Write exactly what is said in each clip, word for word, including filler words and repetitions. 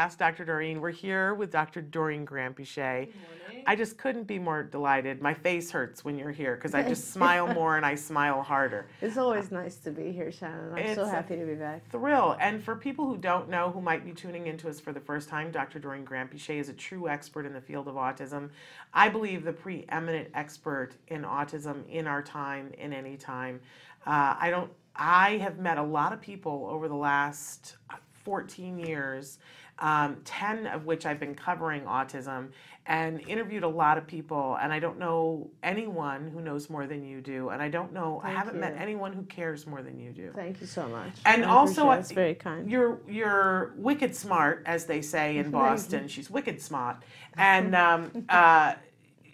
Ask Doctor Doreen. We're here with Doctor Doreen Granpeesheh. Good morning. I just couldn't be more delighted. My face hurts when you're here because I just smile more and I smile harder. It's always uh, nice to be here, Shannon. I'm so happy to be back. Thrill. And for people who don't know, who might be tuning into us for the first time, Doctor Doreen Granpeesheh is a true expert in the field of autism. I believe the preeminent expert in autism in our time, in any time. Uh, I don't. I have met a lot of people over the last fourteen years, um, ten of which I've been covering autism and interviewed a lot of people, and I don't know anyone who knows more than you do, and I don't know, Thank I haven't you. met anyone who cares more than you do. Thank you so much. And I also, that's very kind. You're, you're wicked smart, as they say in Boston. She's wicked smart. And um, uh,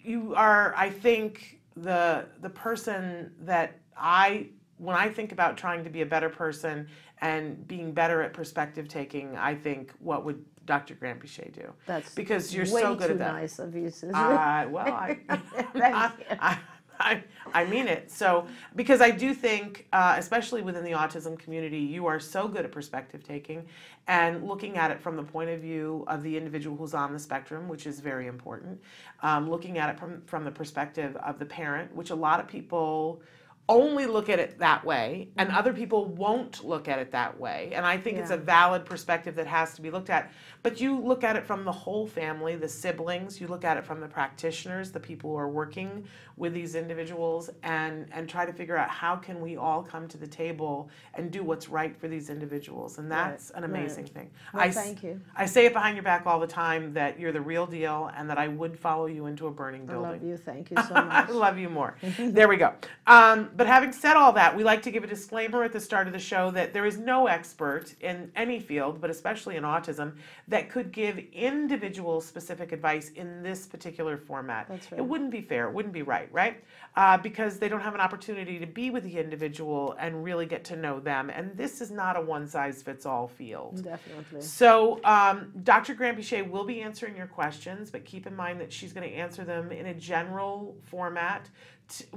you are, I think, the, the person that I... When I think about trying to be a better person and being better at perspective taking, I think, what would Doctor Granpeesheh do? That's because you're so good at that. Way too nice of you, Susan. Uh, well, I, I, I, I, I mean it. So, because I do think, uh, especially within the autism community, you are so good at perspective taking and looking at it from the point of view of the individual who's on the spectrum, which is very important. Um, looking at it from from the perspective of the parent, which a lot of people only look at it that way, and other people won't look at it that way. And I think yeah. it's a valid perspective that has to be looked at. But you look at it from the whole family, the siblings, you look at it from the practitioners, the people who are working with these individuals, and, and try to figure out how can we all come to the table and do what's right for these individuals. And that's right. an amazing right. thing. Well, I, thank you. I say it behind your back all the time that you're the real deal and that I would follow you into a burning building. I love you. Thank you so much. I love you more. There we go. Um, But having said all that, we like to give a disclaimer at the start of the show that there is no expert in any field, but especially in autism, that could give individual specific advice in this particular format. That's right. It wouldn't be fair. It wouldn't be right, right? Uh, because they don't have an opportunity to be with the individual and really get to know them. And this is not a one-size-fits-all field. Definitely. So um, Doctor Granpeesheh will be answering your questions, but keep in mind that she's going to answer them in a general format,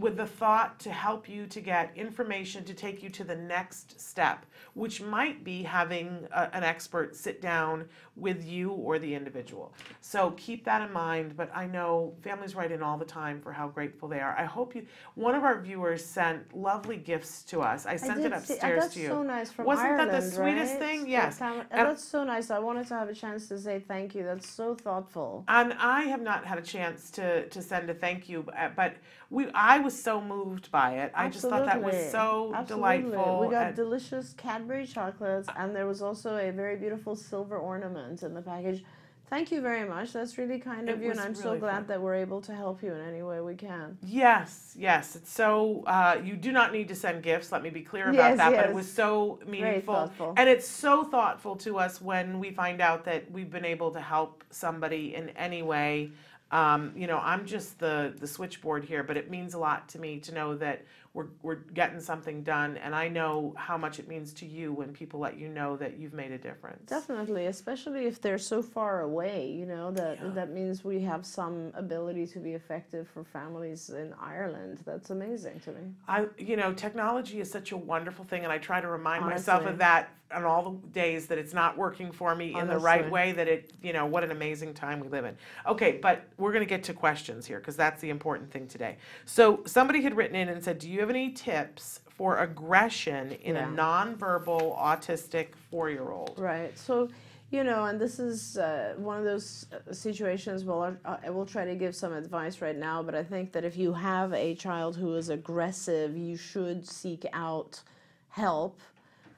with the thought to help you to get information to take you to the next step, which might be having a, an expert sit down with you or the individual. So keep that in mind, but I know families write in all the time for how grateful they are. I hope you, one of our viewers sent lovely gifts to us. I sent I it upstairs see, to you. So nice from Wasn't Ireland, that the sweetest right? thing? Yes. That's, and that's so nice. I wanted to have a chance to say thank you. That's so thoughtful. And I have not had a chance to, to send a thank you, but we, I was so moved by it. Absolutely. I just thought that was so Absolutely. delightful. We got and delicious Cadbury chocolates, and there was also a very beautiful silver ornament in the package. Thank you very much. That's really kind of you, and I'm really so glad fun. that we're able to help you in any way we can. Yes, yes. It's so uh, you do not need to send gifts. Let me be clear about yes, that. Yes. But it was so meaningful, and it's so thoughtful to us when we find out that we've been able to help somebody in any way. Um, you know, I'm just the, the switchboard here, but it means a lot to me to know that we're, we're getting something done, and I know how much it means to you when people let you know that you've made a difference. Definitely, especially if they're so far away, you know, that, yeah. that means we have some ability to be effective for families in Ireland. That's amazing to me. I, you know, technology is such a wonderful thing, and I try to remind Honestly. myself of that on all the days that it's not working for me Honestly. in the right way, that it, you know, what an amazing time we live in. Okay, but we're going to get to questions here because that's the important thing today. So somebody had written in and said, do you have any tips for aggression in yeah. a nonverbal autistic four-year-old? Right. So, you know, and this is uh, one of those situations where I will try to give some advice right now, but I think that if you have a child who is aggressive, you should seek out help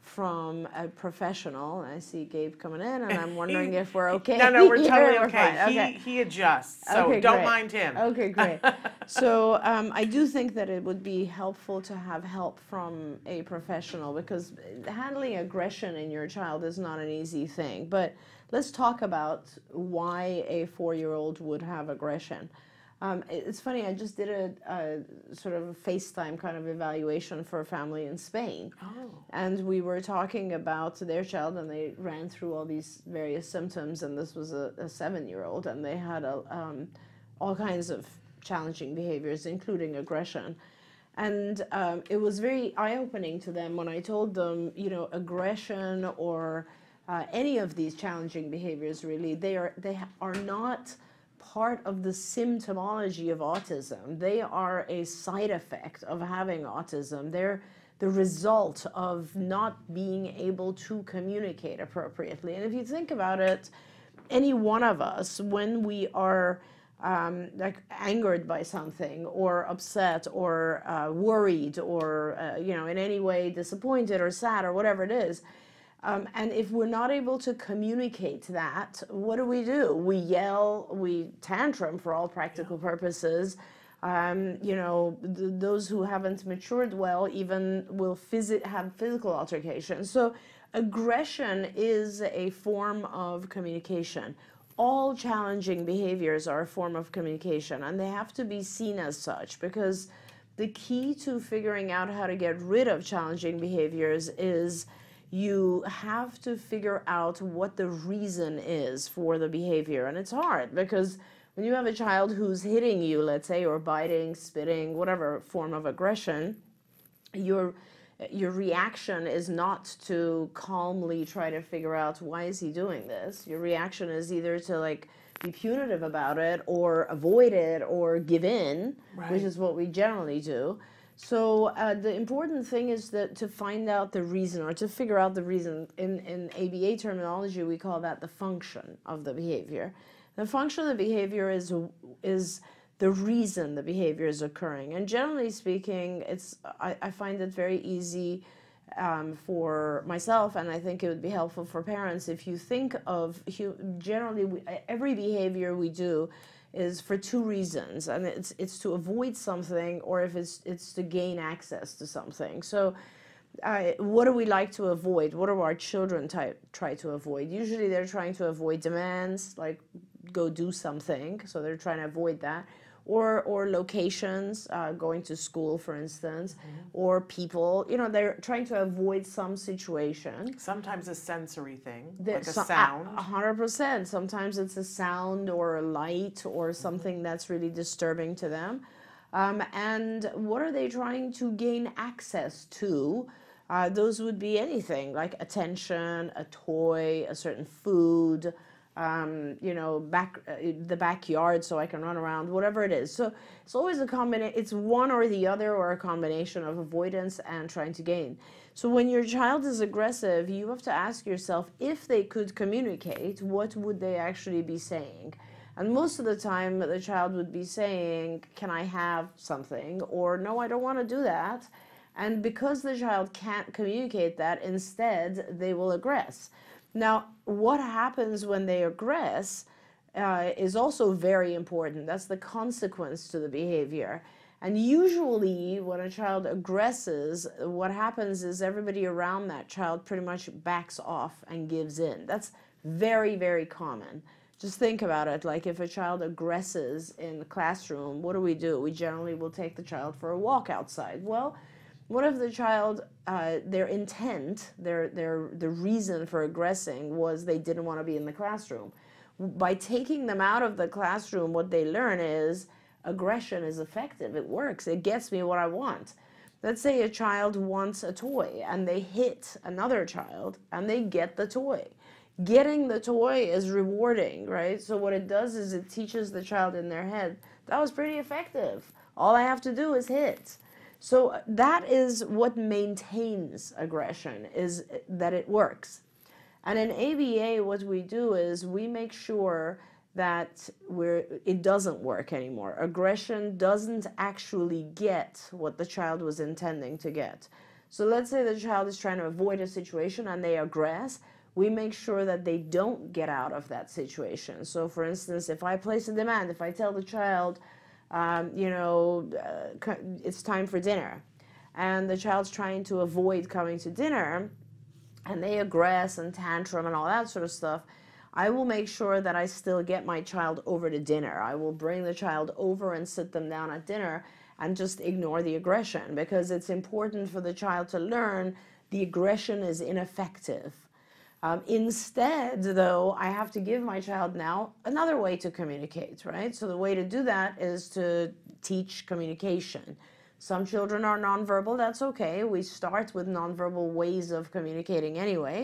from a professional. I see Gabe coming in, and I'm wondering he, if we're okay. No, no, we're totally we're okay. He, okay. He adjusts, so okay, don't great. mind him. Okay, great. So um, I do think that it would be helpful to have help from a professional, because handling aggression in your child is not an easy thing. But let's talk about why a four-year-old would have aggression. Um, it's funny, I just did a, a sort of a FaceTime kind of evaluation for a family in Spain. Oh. And we were talking about their child, and they ran through all these various symptoms, and this was a, a seven-year-old, and they had a, um, all kinds of challenging behaviors, including aggression. And um, it was very eye-opening to them when I told them, you know, aggression or uh, any of these challenging behaviors, really, they are, they are not part of the symptomology of autism. They are a side effect of having autism. They're the result of not being able to communicate appropriately. And if you think about it, any one of us, when we are um, like angered by something, or upset, or uh, worried, or uh, you know, in any way disappointed or sad or whatever it is, Um, and if we're not able to communicate that, what do we do? We yell, we tantrum for all practical purposes. Um, you know, th those who haven't matured well even will phys- have physical altercations. So aggression is a form of communication. All challenging behaviors are a form of communication, and they have to be seen as such, because the key to figuring out how to get rid of challenging behaviors is you have to figure out what the reason is for the behavior. And it's hard, because when you have a child who's hitting you, let's say, or biting, spitting, whatever form of aggression, your your reaction is not to calmly try to figure out why is he doing this. Your reaction is either to like be punitive about it, or avoid it, or give in, right, which is what we generally do. So uh, the important thing is that to find out the reason, or to figure out the reason. In, in A B A terminology, we call that the function of the behavior. The function of the behavior is, is the reason the behavior is occurring. And generally speaking, it's, I, I find it very easy um, for myself, and I think it would be helpful for parents, if you think of, generally, we, every behavior we do is for two reasons, and it's it's to avoid something, or if it's it's to gain access to something. So uh, what do we like to avoid? What do our children type try to avoid? Usually they're trying to avoid demands, like go do something, so they're trying to avoid that, or or locations, uh, going to school, for instance, mm-hmm. or people. You know, they're trying to avoid some situation. Sometimes a sensory thing, the, like a so, sound. A hundred percent. Sometimes it's a sound or a light or something mm-hmm. that's really disturbing to them. Um, and what are they trying to gain access to? Uh, those would be anything like attention, a toy, a certain food, Um, you know, back uh, the backyard, so I can run around, whatever it is. So it's always a combination. It's one or the other, or a combination of avoidance and trying to gain. So when your child is aggressive, you have to ask yourself, if they could communicate, what would they actually be saying? And most of the time, the child would be saying, "Can I have something?" or "No, I don't want to do that." And because the child can't communicate that, instead they will aggress. Now, what happens when they aggress uh, is also very important. That's the consequence to the behavior. And usually when a child aggresses, what happens is everybody around that child pretty much backs off and gives in. That's very, very common. Just think about it. Like if a child aggresses in the classroom, what do we do? We generally will take the child for a walk outside. Well, what if the child, uh, their intent, their, their, the reason for aggressing was they didn't want to be in the classroom? By taking them out of the classroom, what they learn is aggression is effective. It works. It gets me what I want. Let's say a child wants a toy and they hit another child and they get the toy. Getting the toy is rewarding, right? So what it does is it teaches the child in their head, that was pretty effective. All I have to do is hit. So that is what maintains aggression, is that it works. And in A B A, what we do is we make sure that we're, it doesn't work anymore. Aggression doesn't actually get what the child was intending to get. So let's say the child is trying to avoid a situation and they aggress. We make sure that they don't get out of that situation. So for instance, if I place a demand, if I tell the child, Um, you know, uh, it's time for dinner, and the child's trying to avoid coming to dinner, and they aggress and tantrum and all that sort of stuff, I will make sure that I still get my child over to dinner. I will bring the child over and sit them down at dinner and just ignore the aggression, because it's important for the child to learn the aggression is ineffective. Um, instead, though, I have to give my child now another way to communicate, right? So the way to do that is to teach communication. Some children are nonverbal. That's okay. We start with nonverbal ways of communicating anyway.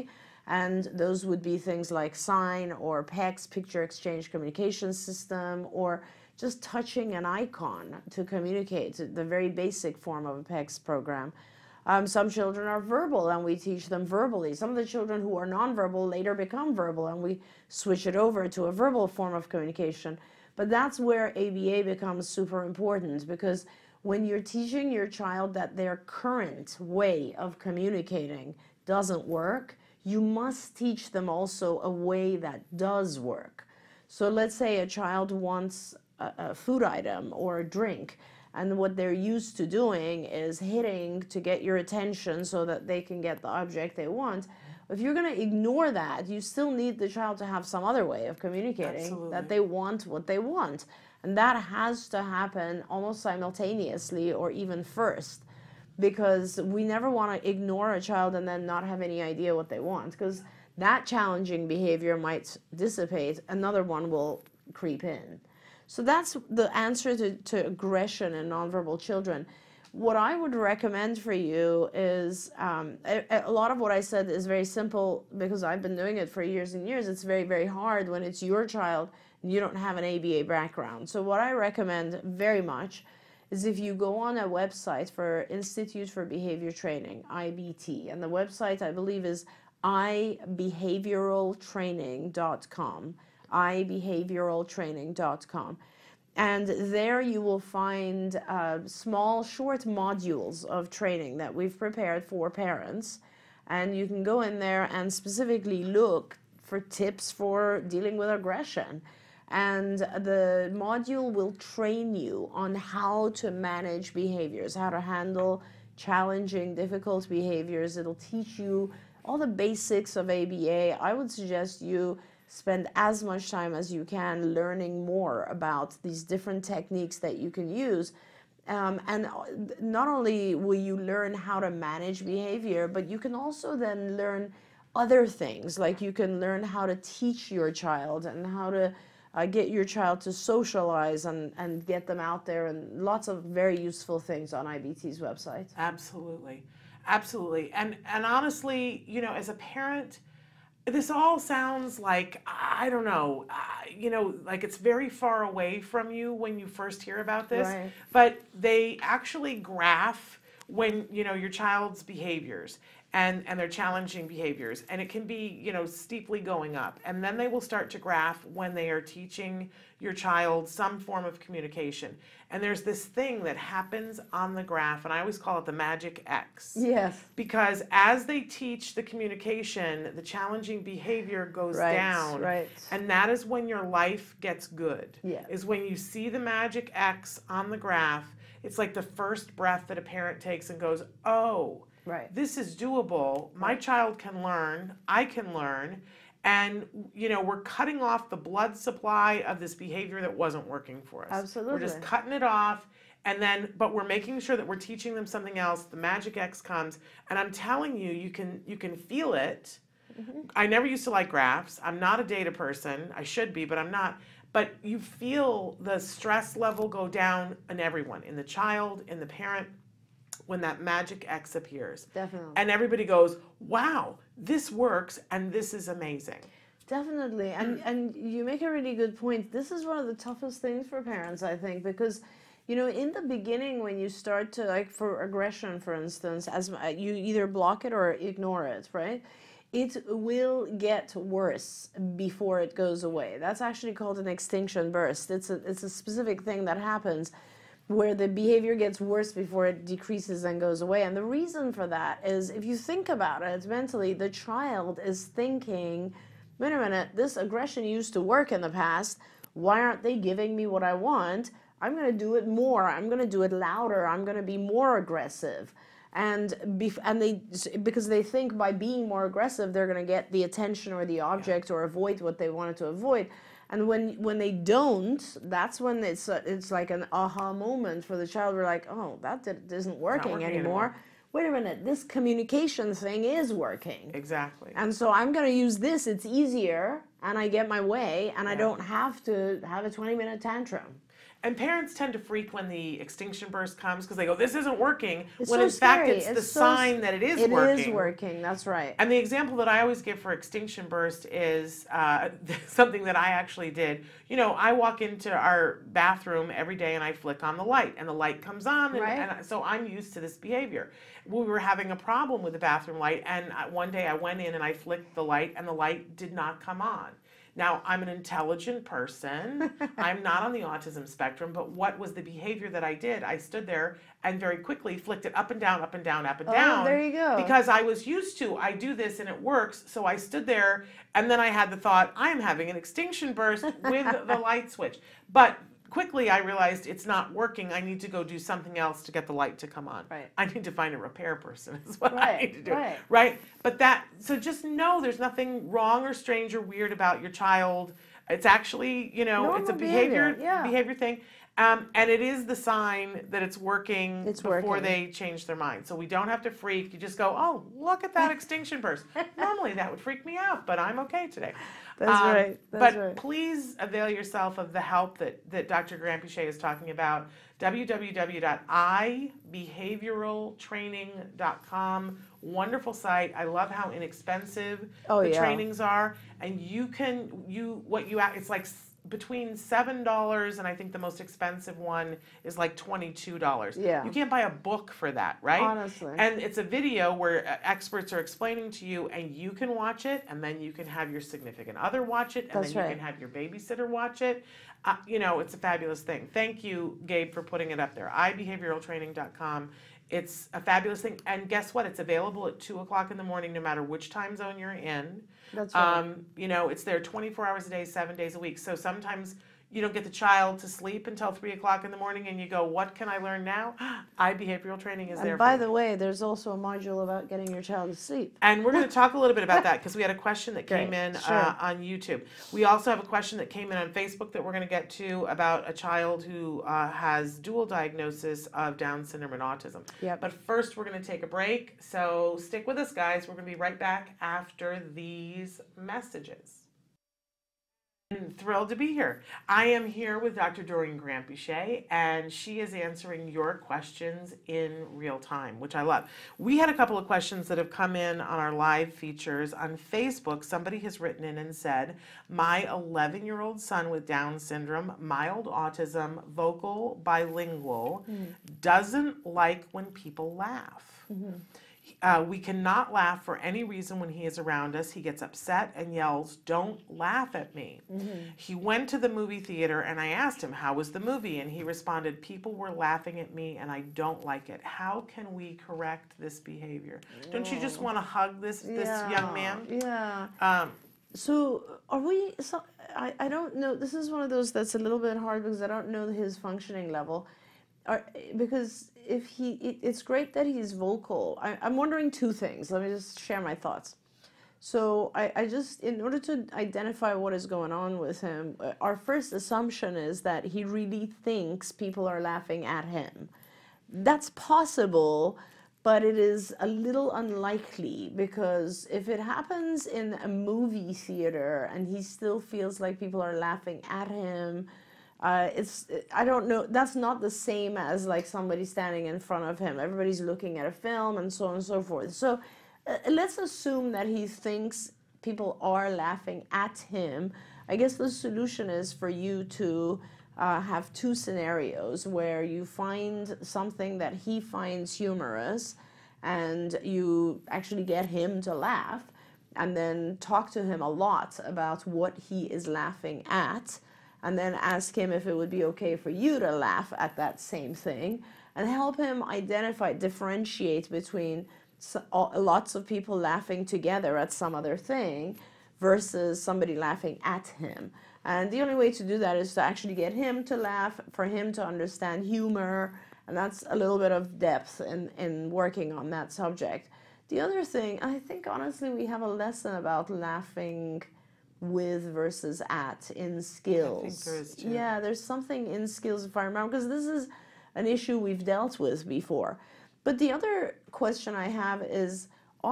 And those would be things like sign or P E C S, picture exchange communication system, or just touching an icon to communicate, the very basic form of a P E C S program. Um, some children are verbal and we teach them verbally. Some of the children who are nonverbal later become verbal and we switch it over to a verbal form of communication. But that's where A B A becomes super important, because when you're teaching your child that their current way of communicating doesn't work, you must teach them also a way that does work. So let's say a child wants a, a food item or a drink, and what they're used to doing is hitting to get your attention so that they can get the object they want. If you're going to ignore that, you still need the child to have some other way of communicating. Absolutely. That they want what they want. And that has to happen almost simultaneously or even first, because we never want to ignore a child and then not have any idea what they want, because that challenging behavior might dissipate, another one will creep in. So that's the answer to, to aggression in nonverbal children. What I would recommend for you is, um, a, a lot of what I said is very simple because I've been doing it for years and years. It's very, very hard when it's your child and you don't have an A B A background. So what I recommend very much is if you go on a website for Institute for Behavior Training, I B T, and the website I believe is i behavioral training dot com, i behavioral training dot com. And there you will find uh, small, short modules of training that we've prepared for parents. And you can go in there and specifically look for tips for dealing with aggression. And the module will train you on how to manage behaviors, how to handle challenging, difficult behaviors. It'll teach you all the basics of A B A. I would suggest you spend as much time as you can learning more about these different techniques that you can use. Um, and not only will you learn how to manage behavior, but you can also then learn other things. Like you can learn how to teach your child and how to uh, get your child to socialize and, and get them out there, and lots of very useful things on I B T's website. Absolutely. Absolutely. And, and honestly, you know, as a parent, this all sounds like, I don't know, uh, you know, like it's very far away from you when you first hear about this, right. But they actually graph when, you know, your child's behaviors and, and their challenging behaviors, and it can be, you know, steeply going up. And then they will start to graph when they are teaching your child some form of communication. And there's this thing that happens on the graph, and I always call it the magic X. Yes. Because as they teach the communication, the challenging behavior goes right, down. Right. And that is when your life gets good. Yeah. Is when you see the magic X on the graph, it's like the first breath that a parent takes and goes, oh, right. This is doable. My right. child can learn. I can learn. And, you know, we're cutting off the blood supply of this behavior that wasn't working for us. Absolutely. We're just cutting it off. And then, but we're making sure that we're teaching them something else. The magic X comes. And I'm telling you, you can, you can feel it. Mm-hmm. I never used to like graphs. I'm not a data person. I should be, but I'm not. But you feel the stress level go down in everyone, in the child, in the parent, when that magic X appears. Definitely. And everybody goes, wow, this works, and this is amazing. Definitely. And, and you make a really good point. This is one of the toughest things for parents, I think, because, you know, in the beginning when you start to, like for aggression, for instance, as you either block it or ignore it, right? It will get worse before it goes away. That's actually called an extinction burst. It's a, it's a specific thing that happens where the behavior gets worse before it decreases and goes away. And the reason for that is, if you think about it mentally, the child is thinking, wait a minute, this aggression used to work in the past. Why aren't they giving me what I want? I'm going to do it more. I'm going to do it louder. I'm going to be more aggressive. And bef and they, because they think by being more aggressive, they're going to get the attention or the object or avoid what they wanted to avoid. And when when they don't, that's when it's a, it's like an aha moment for the child. We're like, oh, that did, isn't working, working anymore. anymore. Wait a minute, this communication thing is working. Exactly. And so I'm going to use this. It's easier, and I get my way, and yeah. I don't have to have a twenty-minute tantrum. And parents tend to freak when the extinction burst comes because they go, this isn't working, it's when so in fact scary. it's, it's the so sign that it is it working. It is working, that's right. And the example that I always give for extinction burst is uh, something that I actually did. You know, I walk into our bathroom every day and I flick on the light, and the light comes on, and, right. and so I'm used to this behavior. We were having a problem with the bathroom light, and one day I went in and I flicked the light, and the light did not come on. Now, I'm an intelligent person. I'm not on the autism spectrum, but what was the behavior that I did? I stood there and very quickly flicked it up and down, up and down, up and oh, down. There you go. Because I was used to, I do this and it works, so I stood there, and then I had the thought, I'm having an extinction burst with the light switch. But quickly I realized it's not working. I need to go do something else to get the light to come on. Right. I need to find a repair person is what right, I need to do. Right. right? But that, so just know there's nothing wrong or strange or weird about your child. It's actually, you know, Normal it's a behavior behavior, yeah. behavior thing. Um, and it is the sign that it's working it's before working. they change their mind. So we don't have to freak. You just go, oh, look at that extinction burst. Normally that would freak me out, but I'm okay today. That's um, right. That's but right. please avail yourself of the help that, that Doctor Granpeesheh is talking about. w w w dot i behavioral training dot com. Wonderful site. I love how inexpensive oh, the yeah. trainings are. And you can, you what you, it's like between seven dollars and I think the most expensive one is like twenty-two dollars. Yeah. You can't buy a book for that, right? Honestly. And it's a video where experts are explaining to you, and you can watch it, and then you can have your significant other watch it, and That's then you right. can have your babysitter watch it. Uh, you know, it's a fabulous thing. Thank you, Gabe, for putting it up there. i behavioral training dot com. It's a fabulous thing. And guess what? It's available at two o'clock in the morning, no matter which time zone you're in. That's right. Um, you know, it's there twenty-four hours a day, seven days a week. So sometimes you don't get the child to sleep until three o'clock in the morning, and you go, what can I learn now? iBehavioral Training is and there. By the way, there's also a module about getting your child to sleep. And we're going to talk a little bit about that because we had a question that came Great. in sure. uh, on YouTube. We also have a question that came in on Facebook that we're going to get to about a child who uh, has dual diagnosis of Down syndrome and autism. Yep. But first, we're going to take a break. So stick with us, guys. We're going to be right back after these messages. I'm thrilled to be here. I am here with Doctor Doreen Granpeesheh, and she is answering your questions in real time, which I love. We had a couple of questions that have come in on our live features on Facebook. Somebody has written in and said, my eleven-year-old son with Down syndrome, mild autism, vocal, bilingual, mm. doesn't like when people laugh. Mm-hmm. Uh, we cannot laugh for any reason when he is around us. He gets upset and yells, don't laugh at me. Mm-hmm. He went to the movie theater and I asked him, how was the movie? And he responded, people were laughing at me and I don't like it. How can we correct this behavior? Yeah. Don't you just want to hug this, this yeah. young man? Yeah. Um, so are we, so I, I don't know, this is one of those that's a little bit hard because I don't know his functioning level. Are, because if he, it, it's great that he's vocal. I, I'm wondering two things. Let me just share my thoughts. So I, I just, in order to identify what is going on with him, our first assumption is that he really thinks people are laughing at him. That's possible, but it is a little unlikely because if it happens in a movie theater and he still feels like people are laughing at him, Uh, it's, I don't know, that's not the same as like somebody standing in front of him. Everybody's looking at a film and so on and so forth. So uh, let's assume that he thinks people are laughing at him. I guess the solution is for you to uh, have two scenarios where you find something that he finds humorous and you actually get him to laugh and then talk to him a lot about what he is laughing at. And then ask him if it would be okay for you to laugh at that same thing and help him identify, differentiate between lots of people laughing together at some other thing versus somebody laughing at him. And the only way to do that is to actually get him to laugh, for him to understand humor, and that's a little bit of depth in, in working on that subject. The other thing, I think honestly we have a lesson about laughing with versus at in skills. I think there is too. Yeah, there's something in skills, if I remember, because this is an issue we've dealt with before. But the other question I have is,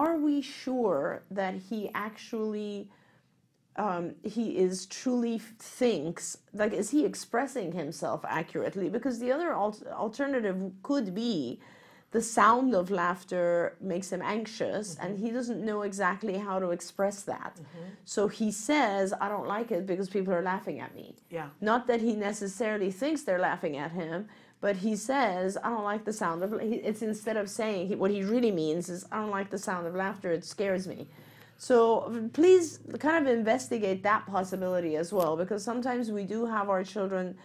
are we sure that he actually um, he is truly thinks, like, is he expressing himself accurately? Because the other al alternative could be the sound of laughter makes him anxious, mm-hmm. and he doesn't know exactly how to express that. Mm-hmm. So he says, I don't like it because people are laughing at me. Yeah. Not that he necessarily thinks they're laughing at him, but he says, I don't like the sound of, it's instead of saying, he, what he really means is, I don't like the sound of laughter, it scares me. So please kind of investigate that possibility as well, because sometimes we do have our children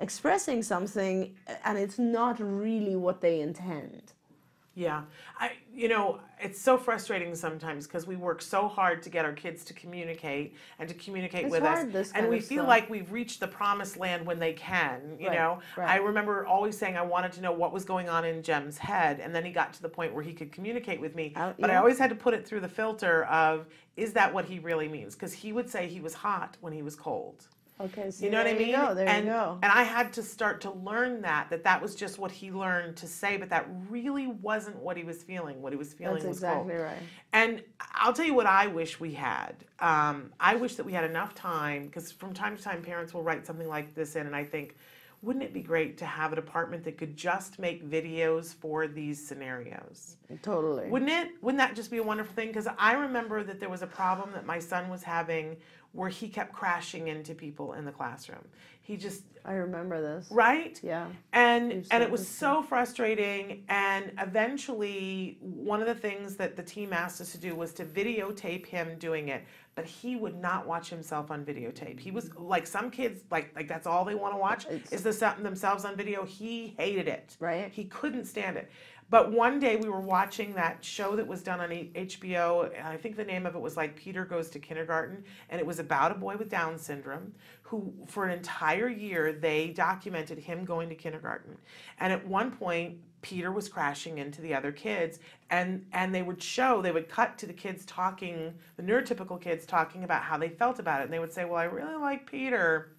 expressing something and it's not really what they intend. Yeah, I, you know, it's so frustrating sometimes because we work so hard to get our kids to communicate and to communicate it's with hard, us, and we feel stuff. like we've reached the promised land when they can, you right, know. Right. I remember always saying I wanted to know what was going on in Jem's head, and then he got to the point where he could communicate with me, uh, but yeah. I always had to put it through the filter of, is that what he really means? Because he would say he was hot when he was cold. Okay, so you know what I mean? You go, there and, you go. And I had to start to learn that, that that was just what he learned to say, but that really wasn't what he was feeling. What he was feeling That's was exactly cold. Right. And I'll tell you what I wish we had. Um, I wish that we had enough time, because from time to time parents will write something like this in, and I think, wouldn't it be great to have a department that could just make videos for these scenarios? Totally. Wouldn't it? Wouldn't that just be a wonderful thing? Because I remember that there was a problem that my son was having where he kept crashing into people in the classroom. He just... I remember this. Right? Yeah. And, and it was so frustrating. And eventually, one of the things that the team asked us to do was to videotape him doing it. But he would not watch himself on videotape. He was, like some kids, like, like that's all they want to watch it's, is the, themselves on video. He hated it. Right. He couldn't stand it. But one day we were watching that show that was done on H B O, and I think the name of it was like Peter Goes to Kindergarten, and it was about a boy with Down syndrome who, for an entire year, they documented him going to kindergarten. And at one point, Peter was crashing into the other kids, and, and they would show, they would cut to the kids talking, the neurotypical kids talking about how they felt about it, and they would say, well, I really like Peter,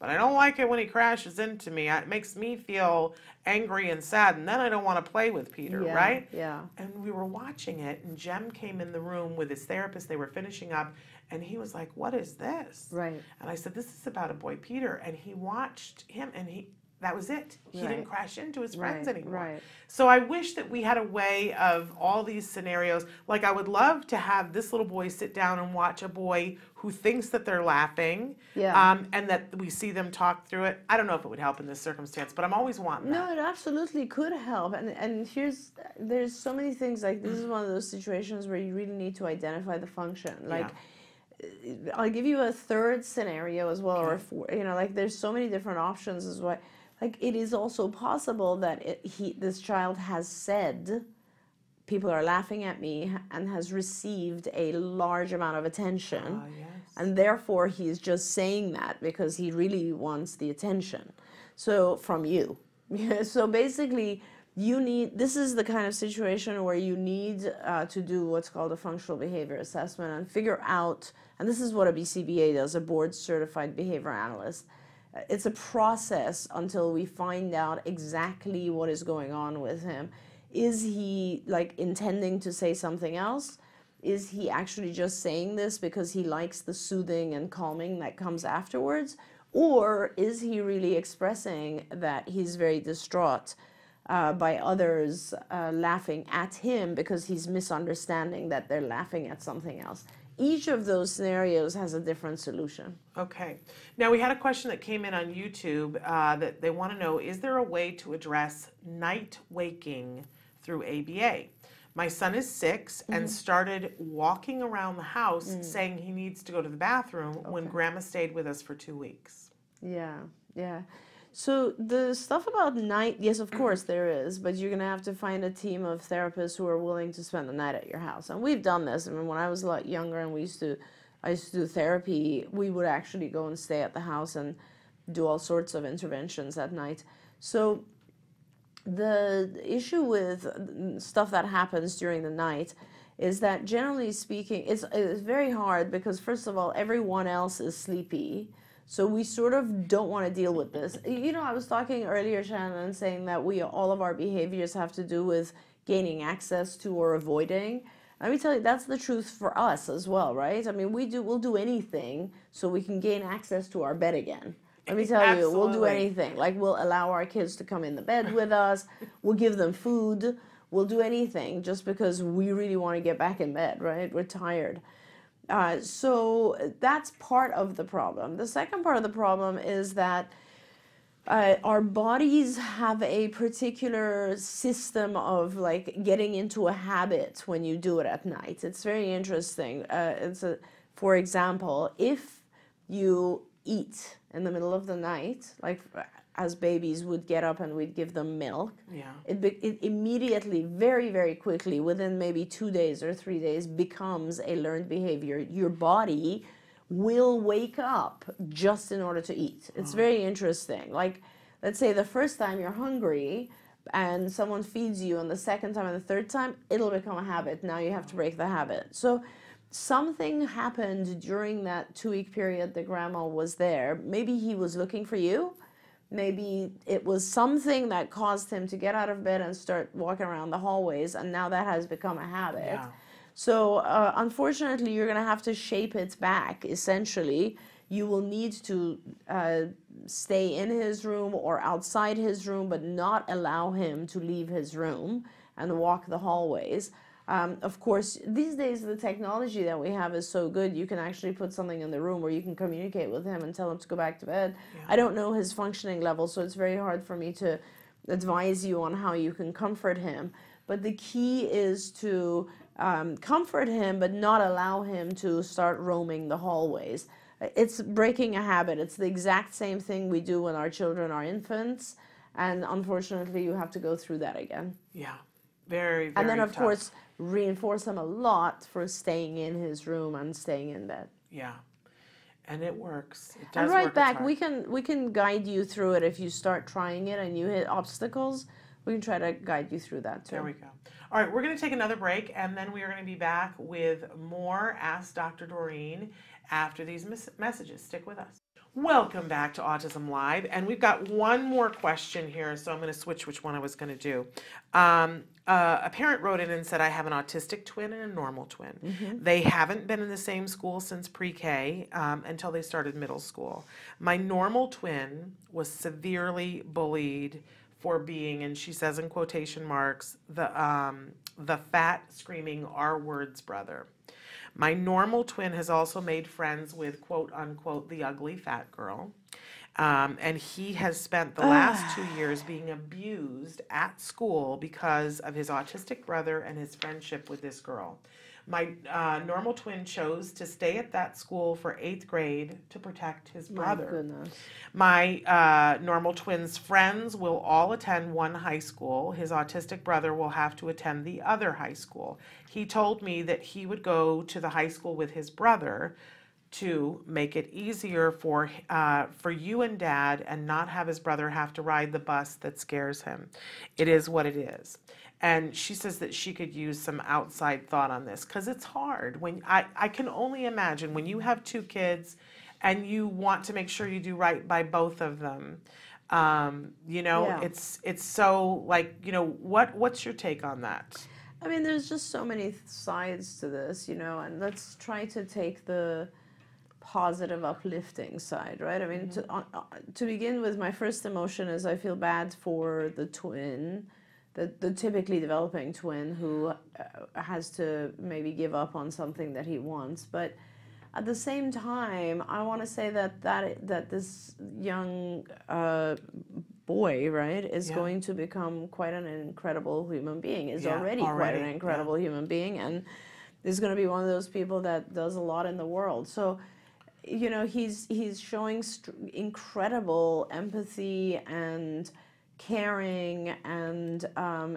but I don't like it when he crashes into me. It makes me feel angry and sad, and then I don't want to play with Peter, yeah, right? Yeah. And we were watching it, and Jem came in the room with his therapist. They were finishing up, and he was like, what is this? Right. And I said, this is about a boy, Peter. And he watched him, and he that was it. He right. didn't crash into his friends right. anymore. Right. So I wish that we had a way of all these scenarios. Like, I would love to have this little boy sit down and watch a boy who thinks that they're laughing, yeah. um, and that we see them talk through it. I don't know if it would help in this circumstance, but I'm always wanting that. No, it absolutely could help. And and here's, there's so many things, like this is one of those situations where you really need to identify the function. Like. Yeah. I'll give you a third scenario as well, or a four, you know, like there's so many different options as well. Like, it is also possible that it, he, this child has said, people are laughing at me, and has received a large amount of attention. Uh, yes. And therefore, he's just saying that because he really wants the attention. So, from you. So, basically, you need, this is the kind of situation where you need uh, to do what's called a functional behavior assessment and figure out, and this is what a B C B A does, a board certified behavior analyst. It's a process until we find out exactly what is going on with him. Is he like intending to say something else? Is he actually just saying this because he likes the soothing and calming that comes afterwards? Or is he really expressing that he's very distraught Uh, by others uh, laughing at him because he's misunderstanding that they're laughing at something else? Each of those scenarios has a different solution. Okay. Now, we had a question that came in on YouTube uh, that they want to know, is there a way to address night waking through A B A? My son is six mm-hmm. and started walking around the house mm. saying he needs to go to the bathroom okay. when Grandma stayed with us for two weeks. Yeah, yeah. So the stuff about night, yes, of course there is, but you're going to have to find a team of therapists who are willing to spend the night at your house. And we've done this. I mean, when I was a lot younger and we used to, I used to do therapy, we would actually go and stay at the house and do all sorts of interventions at night. So the issue with stuff that happens during the night is that, generally speaking, it's, it's very hard because, first of all, everyone else is sleepy. So we sort of don't want to deal with this. You know, I was talking earlier, Shannon, saying that we all of our behaviors have to do with gaining access to or avoiding. Let me tell you, that's the truth for us as well, right? I mean, we do, we'll do anything so we can gain access to our bed again. Let me tell Absolutely. you, we'll do anything. Like, we'll allow our kids to come in the bed with us. We'll give them food. We'll do anything just because we really want to get back in bed, right? We're tired. Uh, so that's part of the problem. The second part of the problem is that Uh, our bodies have a particular system of like getting into a habit when you do it at night. It's very interesting. Uh, it's a, for example, if you eat in the middle of the night, like as babies would get up and we'd give them milk, yeah. it, be it immediately, very, very quickly, within maybe two days or three days, becomes a learned behavior. Your body will wake up just in order to eat. It's very interesting. Like, let's say the first time you're hungry and someone feeds you, and the second time and the third time, it'll become a habit. Now you have to break the habit. So something happened during that two-week period that grandma was there. Maybe he was looking for you. Maybe it was something that caused him to get out of bed and start walking around the hallways, and now that has become a habit. Yeah. So uh, unfortunately, you're going to have to shape it back, essentially. You will need to uh, stay in his room or outside his room, but not allow him to leave his room and walk the hallways. Um, of course, these days, the technology that we have is so good, you can actually put something in the room where you can communicate with him and tell him to go back to bed. Yeah. I don't know his functioning level, so it's very hard for me to advise you on how you can comfort him. But the key is to Um, comfort him, but not allow him to start roaming the hallways. It's breaking a habit. It's the exact same thing we do when our children are infants, and unfortunately you have to go through that again. Yeah, very, very And then of tough. course reinforce him a lot for staying in his room and staying in bed. Yeah, and it works. It does and right work back, we can, we can guide you through it if you start trying it and you hit obstacles. We can try to guide you through that too. There we go. All right, we're going to take another break, and then we are going to be back with more Ask Doctor Doreen after these messages. Stick with us. Welcome back to Autism Live, and we've got one more question here, so I'm going to switch which one I was going to do. Um, uh, a parent wrote in and said, I have an autistic twin and a normal twin. Mm-hmm. They haven't been in the same school since pre-K um, until they started middle school. My normal twin was severely bullied for being, and she says in quotation marks, the um, the fat screaming R words brother. My normal twin has also made friends with quote unquote the ugly fat girl, um, and he has spent the last two years being abused at school because of his autistic brother and his friendship with this girl. My uh, normal twin chose to stay at that school for eighth grade to protect his brother. My goodness. My uh, normal twin's friends will all attend one high school. His autistic brother will have to attend the other high school. He told me that he would go to the high school with his brother to make it easier for, uh, for you and Dad, and not have his brother have to ride the bus that scares him. It is what it is. And she says that she could use some outside thought on this, because it's hard. When I, I can only imagine when you have two kids and you want to make sure you do right by both of them. Um, you know, yeah. it's it's so like, you know, what what's your take on that? I mean, there's just so many sides to this, you know, and let's try to take the positive, uplifting side, right? I mean, mm-hmm. to, uh, to begin with, my first emotion is I feel bad for the twin. The, the typically developing twin who uh, has to maybe give up on something that he wants. But at the same time, I want to say that, that, that this young uh, boy, right, is yeah. going to become quite an incredible human being, is yeah, already, already quite an incredible yeah. human being, and is going to be one of those people that does a lot in the world. So, you know, he's, he's showing st- incredible empathy and caring, and um,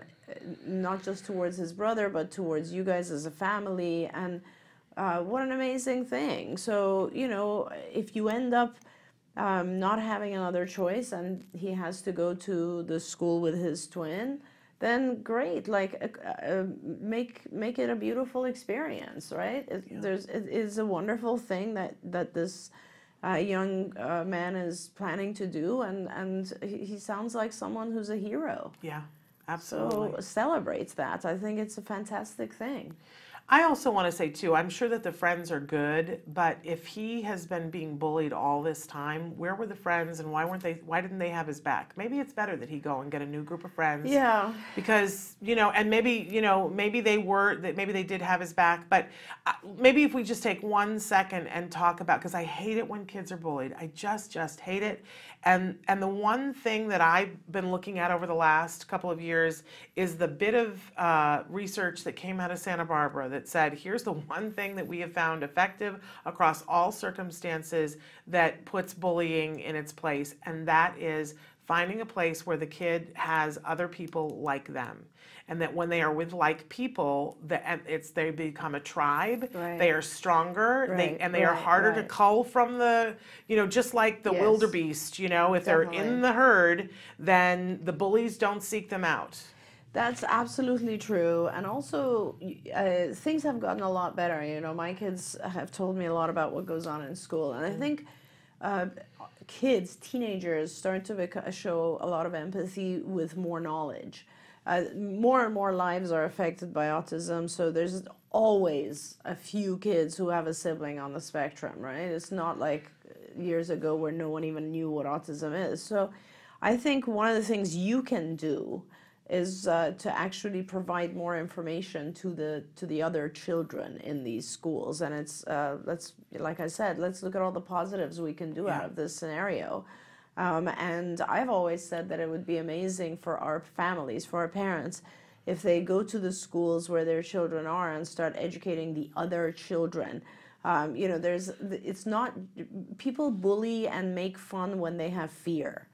not just towards his brother, but towards you guys as a family, and uh, what an amazing thing. So, you know, if you end up um, not having another choice and he has to go to the school with his twin, then great, like uh, uh, make make it a beautiful experience, right? It, yeah. There's it is a wonderful thing that that this a uh, young uh, man is planning to do, and, and he sounds like someone who's a hero. Yeah, absolutely. So celebrates that. I think it's a fantastic thing. I also want to say too, I'm sure that the friends are good, but if he has been being bullied all this time, where were the friends and why weren't they, why didn't they have his back? Maybe it's better that he go and get a new group of friends. Yeah. Because, you know, and maybe, you know, maybe they were, that maybe they did have his back, but maybe if we just take one second and talk about, because I hate it when kids are bullied. I just, just hate it. And, and the one thing that I've been looking at over the last couple of years is the bit of uh, research that came out of Santa Barbara that said, here's the one thing that we have found effective across all circumstances that puts bullying in its place, and that is finding a place where the kid has other people like them. And that when they are with like people, that it's they become a tribe. Right. They are stronger, right. they, and they right. are harder right. to cull from the, you know, just like the yes. wildebeest. You know, if Definitely. They're in the herd, then the bullies don't seek them out. That's absolutely true. And also, uh, things have gotten a lot better. You know, my kids have told me a lot about what goes on in school, and I think uh, kids, teenagers, start to become, show a lot of empathy with more knowledge. Uh, more and more lives are affected by autism, so there's always a few kids who have a sibling on the spectrum, right? It's not like years ago where no one even knew what autism is. So I think one of the things you can do is uh, to actually provide more information to the to the other children in these schools. And it's, uh, let's, like I said, let's look at all the positives we can do yeah. out of this scenario. Um, and I've always said that it would be amazing for our families, for our parents, if they go to the schools where their children are and start educating the other children. Um, you know, there's, it's not, people bully and make fun when they have fear,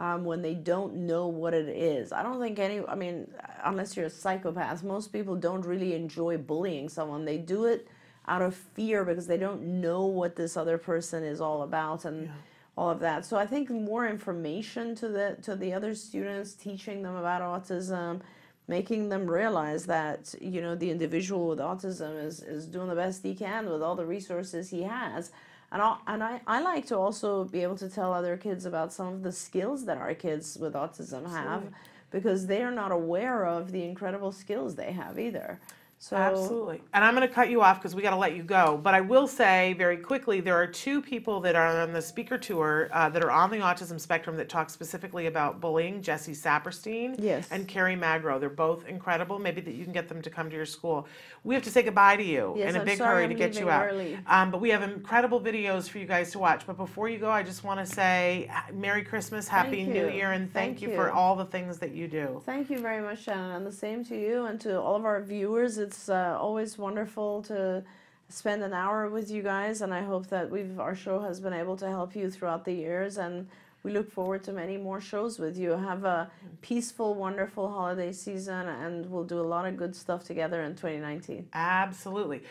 um, when they don't know what it is. I don't think any, I mean, unless you're a psychopath, most people don't really enjoy bullying someone. They do it out of fear because they don't know what this other person is all about. And. Yeah. All of that. So I think more information to the to the other students, teaching them about autism, making them realize that, you know, the individual with autism is, is doing the best he can with all the resources he has. And, I'll, and I, I like to also be able to tell other kids about some of the skills that our kids with autism have, Absolutely. Because they are not aware of the incredible skills they have either. So. Absolutely. And I'm going to cut you off because we got to let you go. But I will say very quickly, there are two people that are on the speaker tour uh, that are on the autism spectrum that talk specifically about bullying, Jesse Saperstein yes. and Carrie Magro. They're both incredible. Maybe that you can get them to come to your school. We have to say goodbye to you yes, in a I'm big sorry, hurry I'm to get you out. Early. Um, but we have incredible videos for you guys to watch. But before you go, I just want to say Merry Christmas, Happy New Year, and thank, thank you for all the things that you do. Thank you very much, Shannon. And the same to you and to all of our viewers. It's uh, always wonderful to spend an hour with you guys, and I hope that we've, our show has been able to help you throughout the years, and we look forward to many more shows with you. Have a peaceful, wonderful holiday season, and we'll do a lot of good stuff together in twenty nineteen. Absolutely.